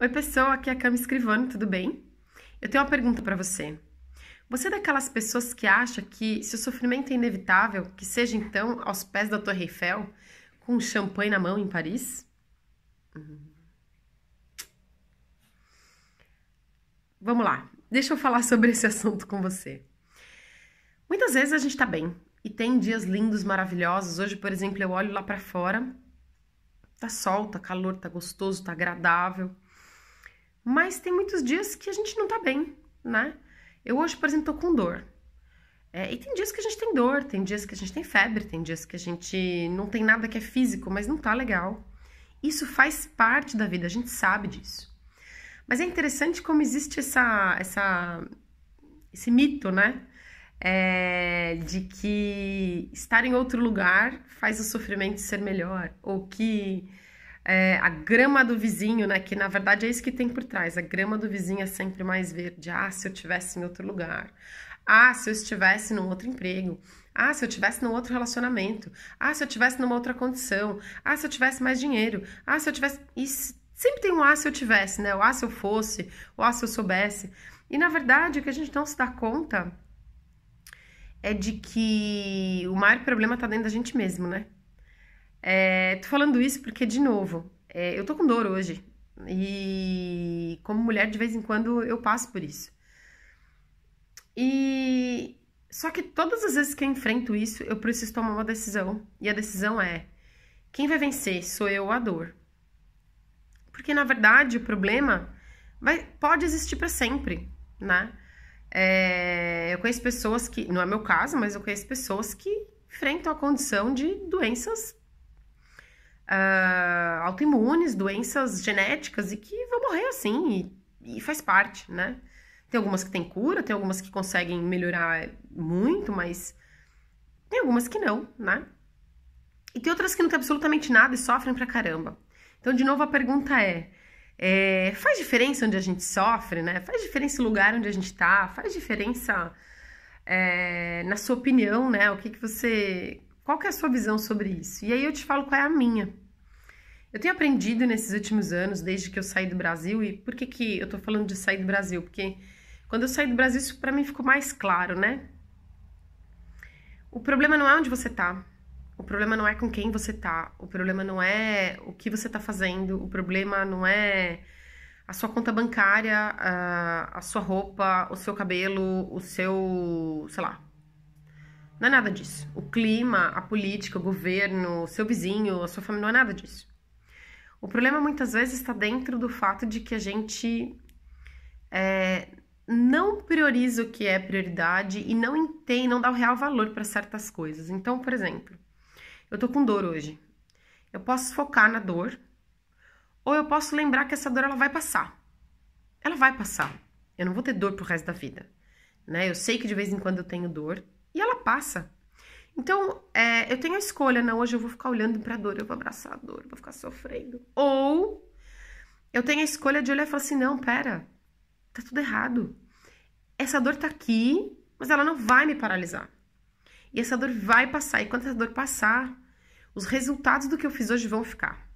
Oi pessoal, aqui é a Cami Escrivano, tudo bem? Eu tenho uma pergunta para você. Você é daquelas pessoas que acha que se o sofrimento é inevitável, que seja então aos pés da Torre Eiffel, com um champanhe na mão em Paris? Vamos lá, deixa eu falar sobre esse assunto com você. Muitas vezes a gente tá bem e tem dias lindos, maravilhosos. Hoje, por exemplo, eu olho lá para fora, tá sol, tá calor, tá gostoso, tá agradável. Mas tem muitos dias que a gente não tá bem, né? Eu hoje, por exemplo, tô com dor. E tem dias que a gente tem dor, tem dias que a gente tem febre, tem dias que a gente não tem nada que é físico, mas não tá legal. Isso faz parte da vida, a gente sabe disso. Mas é interessante como existe esse mito, né? De que estar em outro lugar faz o sofrimento ser melhor, ou que... a grama do vizinho, né, que na verdade é isso que tem por trás, a grama do vizinho é sempre mais verde. Ah, se eu estivesse em outro lugar, ah, se eu estivesse num outro emprego, ah, se eu estivesse num outro relacionamento, ah, se eu estivesse numa outra condição, ah, se eu tivesse mais dinheiro, ah, se eu tivesse... E sempre tem um ah, se eu tivesse, né, o ah, se eu fosse, o ah, se eu soubesse. E na verdade o que a gente não se dá conta é de que o maior problema tá dentro da gente mesmo, né? Tô falando isso porque, de novo, eu tô com dor hoje e como mulher de vez em quando eu passo por isso. E só que todas as vezes que eu enfrento isso, eu preciso tomar uma decisão, e a decisão é: quem vai vencer, sou eu ou a dor? Porque na verdade o problema pode existir para sempre, né? Eu conheço pessoas que, não é meu caso, mas eu conheço pessoas que enfrentam a condição de doenças autoimunes, doenças genéticas, e que vão morrer assim, e faz parte, né? Tem algumas que têm cura, tem algumas que conseguem melhorar muito, mas tem algumas que não, né? E tem outras que não tem absolutamente nada e sofrem pra caramba. Então, de novo, a pergunta é faz diferença onde a gente sofre, né? Faz diferença o lugar onde a gente tá? Faz diferença, na sua opinião, né? O que você... Qual que é a sua visão sobre isso? E aí eu te falo qual é a minha. Eu tenho aprendido nesses últimos anos, desde que eu saí do Brasil, e por que que eu tô falando de sair do Brasil? Porque quando eu saí do Brasil, isso pra mim ficou mais claro, né? O problema não é onde você tá, o problema não é com quem você tá, o problema não é o que você tá fazendo, o problema não é a sua conta bancária, a sua roupa, o seu cabelo, o seu, sei lá. Não é nada disso. O clima, a política, o governo, o seu vizinho, a sua família, não é nada disso. O problema muitas vezes está dentro do fato de que a gente não prioriza o que é prioridade e não entende, não dá o real valor para certas coisas. Então, por exemplo, eu tô com dor hoje. Eu posso focar na dor, ou eu posso lembrar que essa dor ela vai passar. Ela vai passar. Eu não vou ter dor pro resto da vida, né? Eu sei que de vez em quando eu tenho dor. E ela passa. Então, eu tenho a escolha, não, hoje eu vou ficar olhando pra dor, eu vou abraçar a dor, eu vou ficar sofrendo. Ou eu tenho a escolha de olhar e falar assim, não, pera, tá tudo errado. Essa dor tá aqui, mas ela não vai me paralisar. E essa dor vai passar, e quando essa dor passar, os resultados do que eu fiz hoje vão ficar.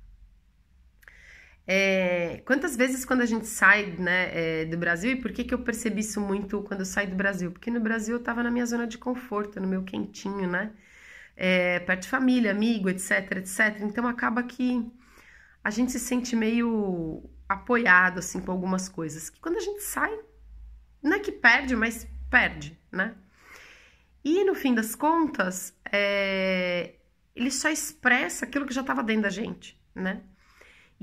Quantas vezes quando a gente sai, né, do Brasil, e por que que eu percebi isso muito quando eu saí do Brasil? Porque no Brasil eu tava na minha zona de conforto, no meu quentinho, né, perto de família, amigo, etc, etc. Então acaba que a gente se sente meio apoiado, assim, com algumas coisas, que quando a gente sai, não é que perde, mas perde, né? E no fim das contas, ele só expressa aquilo que já tava dentro da gente, né?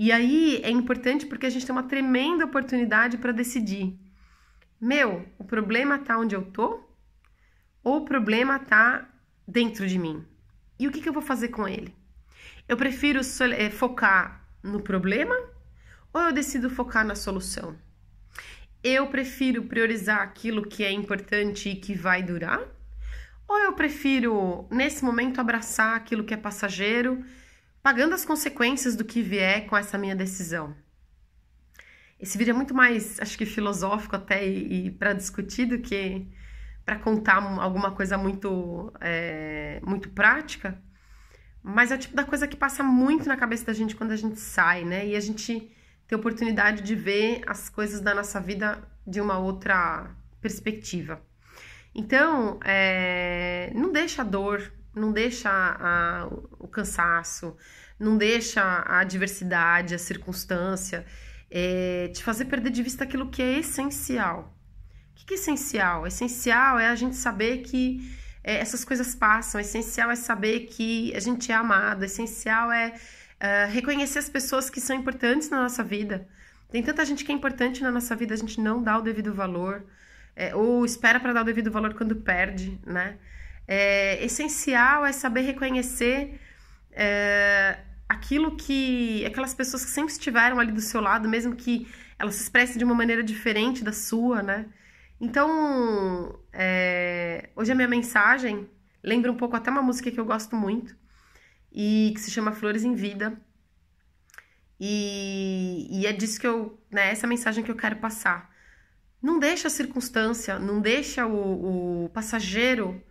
E aí é importante porque a gente tem uma tremenda oportunidade para decidir. Meu, o problema tá onde eu tô? Ou o problema tá dentro de mim? E o que eu vou fazer com ele? Eu prefiro focar no problema ou eu decido focar na solução? Eu prefiro priorizar aquilo que é importante e que vai durar? Ou eu prefiro, nesse momento, abraçar aquilo que é passageiro, pagando as consequências do que vier com essa minha decisão? Esse vídeo é muito mais, acho que filosófico até e para discutir do que para contar alguma coisa muito, muito prática, mas é o tipo da coisa que passa muito na cabeça da gente quando a gente sai, né? E a gente ter oportunidade de ver as coisas da nossa vida de uma outra perspectiva. Então, não deixa a dor, não deixa o cansaço, não deixa a adversidade, a circunstância te fazer perder de vista aquilo que é essencial. O que é essencial? Essencial é a gente saber que essas coisas passam, essencial é saber que a gente é amado, essencial é reconhecer as pessoas que são importantes na nossa vida. Tem tanta gente que é importante na nossa vida, a gente não dá o devido valor, ou espera para dar o devido valor quando perde, né? Essencial é saber reconhecer aquilo que aquelas pessoas que sempre estiveram ali do seu lado, mesmo que elas se expressem de uma maneira diferente da sua, né? Então, hoje a minha mensagem lembra um pouco até uma música que eu gosto muito e que se chama Flores em Vida, e é disso que eu, né, essa é a mensagem que eu quero passar. Não deixa a circunstância, não deixa o passageiro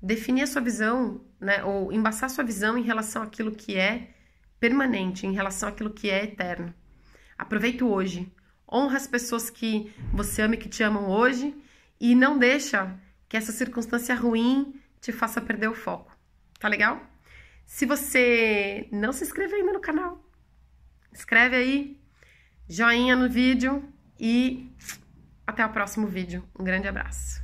definir a sua visão, né, ou embaçar a sua visão em relação àquilo que é permanente, em relação àquilo que é eterno. Aproveita o hoje, honra as pessoas que você ama e que te amam hoje, e não deixa que essa circunstância ruim te faça perder o foco, tá legal? Se você não se inscreveu ainda no canal, inscreve aí, joinha no vídeo, e até o próximo vídeo. Um grande abraço.